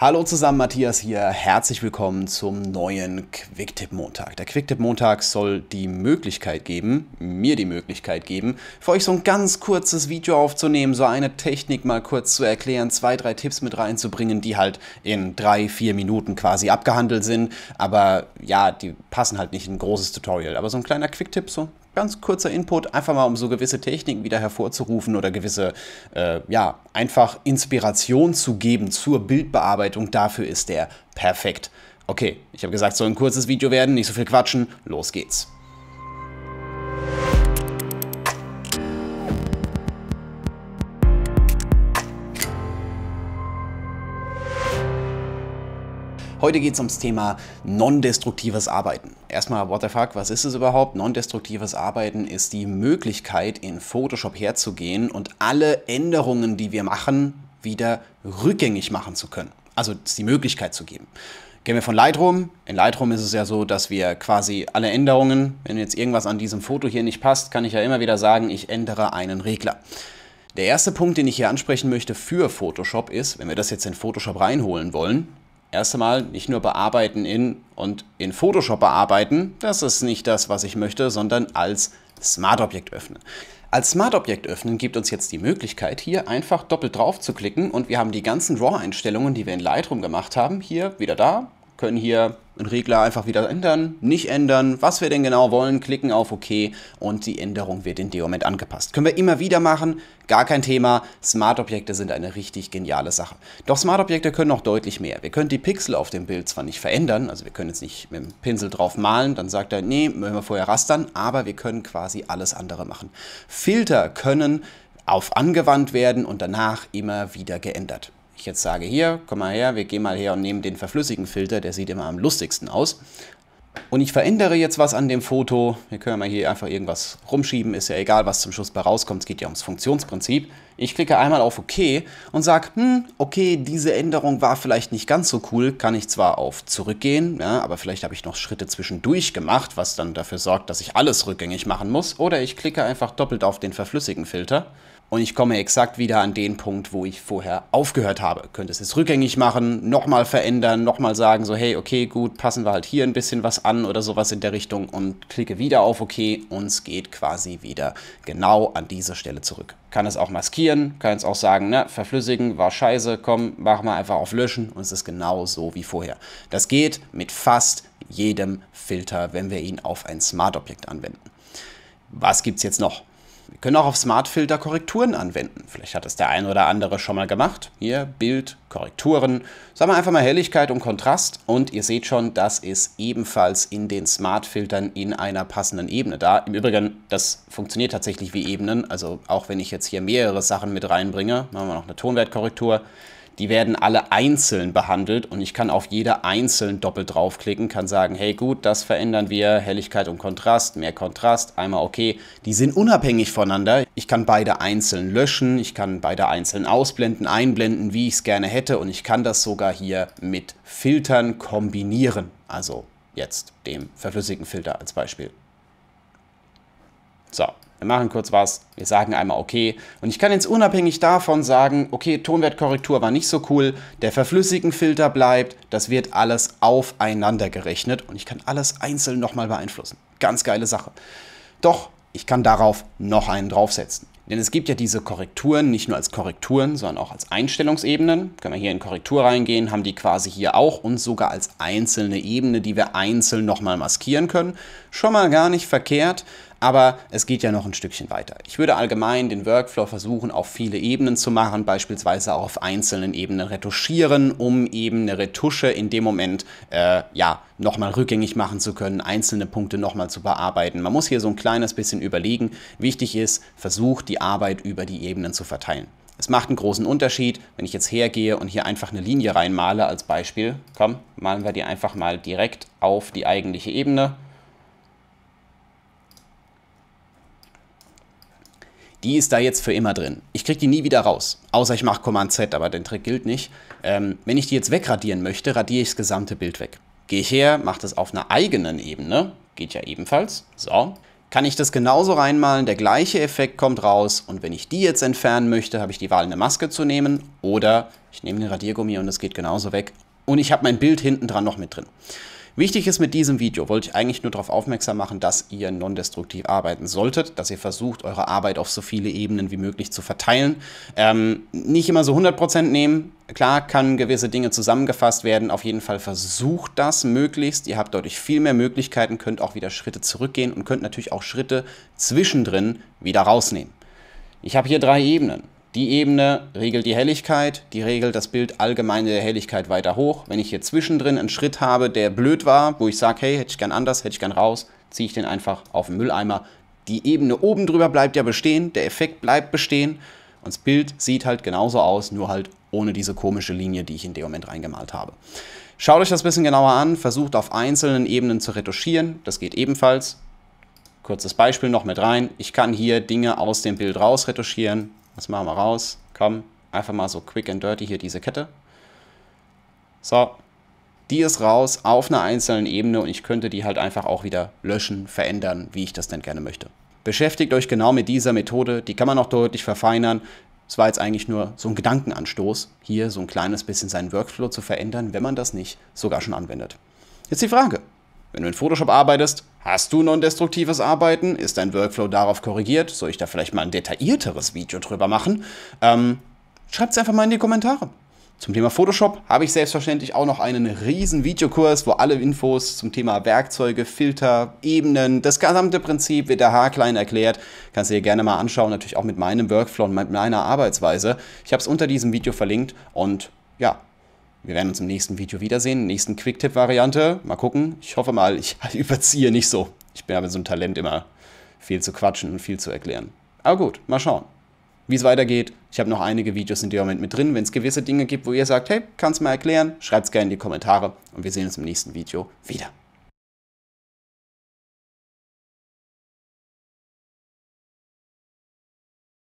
Hallo zusammen, Matthias hier. Herzlich willkommen zum neuen Quicktip-Montag. Der Quicktip-Montag soll mir die Möglichkeit geben, für euch so ein ganz kurzes Video aufzunehmen, so eine Technik mal kurz zu erklären, 2, 3 Tipps mit reinzubringen, die halt in 3, 4 Minuten quasi abgehandelt sind. Aber ja, die passen halt nicht in ein großes Tutorial. Aber so ein kleiner Quicktipp, so ganz kurzer Input, einfach mal um so gewisse Techniken wieder hervorzurufen oder gewisse, einfach Inspiration zu geben zur Bildbearbeitung. Dafür ist der perfekt. Okay, ich habe gesagt, soll ein kurzes Video werden, nicht so viel quatschen, los geht's. Heute geht es ums Thema non-destruktives Arbeiten. Erstmal, what the fuck, was ist es überhaupt? Non-destruktives Arbeiten ist die Möglichkeit, in Photoshop herzugehen und alle Änderungen, die wir machen, wieder rückgängig machen zu können. Also es die Möglichkeit zu geben. Gehen wir von Lightroom. In Lightroom ist es ja so, dass wir quasi alle Änderungen, wenn jetzt irgendwas an diesem Foto hier nicht passt, kann ich ja immer wieder sagen, ich ändere einen Regler. Der erste Punkt, den ich hier ansprechen möchte für Photoshop ist, wenn wir das jetzt in Photoshop reinholen wollen, erst einmal nicht nur bearbeiten in Photoshop bearbeiten, das ist nicht das, was ich möchte, sondern als Smart-Objekt öffnen. Als Smart-Objekt öffnen gibt uns jetzt die Möglichkeit, hier einfach doppelt drauf zu klicken und wir haben die ganzen RAW-Einstellungen, die wir in Lightroom gemacht haben, hier wieder da, können hier einen Regler einfach wieder ändern, nicht ändern, was wir denn genau wollen, klicken auf OK und die Änderung wird in dem Moment angepasst. Können wir immer wieder machen, gar kein Thema. Smart-Objekte sind eine richtig geniale Sache. Doch Smart-Objekte können noch deutlich mehr. Wir können die Pixel auf dem Bild zwar nicht verändern, also wir können jetzt nicht mit dem Pinsel drauf malen, dann sagt er, nee, müssen wir vorher rastern, aber wir können quasi alles andere machen. Filter können auf angewandt werden und danach immer wieder geändert. Ich jetzt sage hier, komm mal her, wir gehen mal her und nehmen den verflüssigen Filter, der sieht immer am lustigsten aus. Und ich verändere jetzt was an dem Foto. Wir können mal hier einfach irgendwas rumschieben, ist ja egal, was zum Schluss bei rauskommt, es geht ja ums Funktionsprinzip. Ich klicke einmal auf OK und sage, okay, diese Änderung war vielleicht nicht ganz so cool, kann ich zwar auf zurückgehen, ja, aber vielleicht habe ich noch Schritte zwischendurch gemacht, was dann dafür sorgt, dass ich alles rückgängig machen muss. Oder ich klicke einfach doppelt auf den verflüssigen Filter. Und ich komme exakt wieder an den Punkt, wo ich vorher aufgehört habe. Könnte es jetzt rückgängig machen, nochmal verändern, nochmal sagen, so hey, okay, gut, passen wir halt hier ein bisschen was an oder sowas in der Richtung und klicke wieder auf OK und es geht quasi wieder genau an diese Stelle zurück. Kann es auch maskieren, kann es auch sagen, na, verflüssigen, war scheiße, komm, machen wir einfach auf Löschen und es ist genau so wie vorher. Das geht mit fast jedem Filter, wenn wir ihn auf ein Smart-Objekt anwenden. Was gibt's jetzt noch? Wir können auch auf Smart-Filter Korrekturen anwenden. Vielleicht hat es der ein oder andere schon mal gemacht. Hier, Bild, Korrekturen. Sagen wir einfach mal Helligkeit und Kontrast. Und ihr seht schon, das ist ebenfalls in den Smart-Filtern in einer passenden Ebene da. Im Übrigen, das funktioniert tatsächlich wie Ebenen. Also auch wenn ich jetzt hier mehrere Sachen mit reinbringe, machen wir noch eine Tonwertkorrektur. Die werden alle einzeln behandelt und ich kann auf jede einzeln doppelt draufklicken, kann sagen, hey gut, das verändern wir, Helligkeit und Kontrast, mehr Kontrast, einmal okay. Die sind unabhängig voneinander. Ich kann beide einzeln löschen, ich kann beide einzeln ausblenden, einblenden, wie ich es gerne hätte und ich kann das sogar hier mit Filtern kombinieren. Also jetzt dem verflüssigen Filter als Beispiel. So. Wir machen kurz was, wir sagen einmal okay und ich kann jetzt unabhängig davon sagen, okay, Tonwertkorrektur war nicht so cool, der verflüssigen Filter bleibt, das wird alles aufeinander gerechnet und ich kann alles einzeln nochmal beeinflussen. Ganz geile Sache. Doch, ich kann darauf noch einen draufsetzen. Denn es gibt ja diese Korrekturen, nicht nur als Korrekturen, sondern auch als Einstellungsebenen. Können wir hier in Korrektur reingehen, haben die quasi hier auch und sogar als einzelne Ebene, die wir einzeln nochmal maskieren können. Schon mal gar nicht verkehrt, aber es geht ja noch ein Stückchen weiter. Ich würde allgemein den Workflow versuchen, auf viele Ebenen zu machen, beispielsweise auch auf einzelnen Ebenen retuschieren, um eben eine Retusche in dem Moment nochmal rückgängig machen zu können, einzelne Punkte nochmal zu bearbeiten. Man muss hier so ein kleines bisschen überlegen. Wichtig ist, versucht die Arbeit über die Ebenen zu verteilen. Es macht einen großen Unterschied, wenn ich jetzt hergehe und hier einfach eine Linie reinmale als Beispiel. Komm, malen wir die einfach mal direkt auf die eigentliche Ebene. Die ist da jetzt für immer drin. Ich kriege die nie wieder raus, außer ich mache Command-Z, aber der Trick gilt nicht. Wenn ich die jetzt wegradieren möchte, radiere ich das gesamte Bild weg. Gehe ich her, mache das auf einer eigenen Ebene, geht ja ebenfalls, so. kann ich das genauso reinmalen, der gleiche Effekt kommt raus und wenn ich die jetzt entfernen möchte, habe ich die Wahl, eine Maske zu nehmen oder ich nehme den Radiergummi und das geht genauso weg und ich habe mein Bild hinten dran noch mit drin. Wichtig ist mit diesem Video, wollte ich eigentlich nur darauf aufmerksam machen, dass ihr non-destruktiv arbeiten solltet, dass ihr versucht, eure Arbeit auf so viele Ebenen wie möglich zu verteilen. Nicht immer so 100% nehmen, klar kann gewisse Dinge zusammengefasst werden, auf jeden Fall versucht das möglichst, ihr habt dadurch viel mehr Möglichkeiten, könnt auch wieder Schritte zurückgehen und könnt natürlich auch Schritte zwischendrin wieder rausnehmen. Ich habe hier 3 Ebenen. Die Ebene regelt die Helligkeit, die regelt das Bild allgemein der Helligkeit weiter hoch. Wenn ich hier zwischendrin einen Schritt habe, der blöd war, wo ich sage, hey, hätte ich gern anders, hätte ich gern raus, ziehe ich den einfach auf den Mülleimer. Die Ebene oben drüber bleibt ja bestehen, der Effekt bleibt bestehen und das Bild sieht halt genauso aus, nur halt ohne diese komische Linie, die ich in dem Moment reingemalt habe. Schaut euch das ein bisschen genauer an, versucht auf einzelnen Ebenen zu retuschieren, das geht ebenfalls. Kurzes Beispiel noch mit rein, ich kann hier Dinge aus dem Bild raus retuschieren. Das machen wir raus. Komm, einfach mal so quick and dirty hier diese Kette. So, die ist raus auf einer einzelnen Ebene und ich könnte die halt einfach auch wieder löschen, verändern, wie ich das denn gerne möchte. Beschäftigt euch genau mit dieser Methode, die kann man noch deutlich verfeinern. Es war jetzt eigentlich nur so ein Gedankenanstoß, hier so ein kleines bisschen seinen Workflow zu verändern, wenn man das nicht sogar schon anwendet. Jetzt die Frage, wenn du in Photoshop arbeitest, hast du non-destruktives Arbeiten? Ist dein Workflow darauf korrigiert? Soll ich da vielleicht mal ein detaillierteres Video drüber machen? Schreibt es einfach mal in die Kommentare. Zum Thema Photoshop habe ich selbstverständlich auch noch einen riesen Videokurs, wo alle Infos zum Thema Werkzeuge, Filter, Ebenen, das gesamte Prinzip wird haarklein erklärt. Kannst du dir gerne mal anschauen, natürlich auch mit meinem Workflow und mit meiner Arbeitsweise. Ich habe es unter diesem Video verlinkt und ja, wir werden uns im nächsten Video wiedersehen, nächsten Quick-Tipp-Variante. Mal gucken. Ich hoffe mal, ich überziehe nicht so. Ich bin ja mit so einem Talent immer viel zu quatschen und viel zu erklären. Aber gut, mal schauen, wie es weitergeht. Ich habe noch einige Videos in dem Moment mit drin. Wenn es gewisse Dinge gibt, wo ihr sagt, hey, kannst du mal erklären, schreibt es gerne in die Kommentare. Und wir sehen uns im nächsten Video wieder.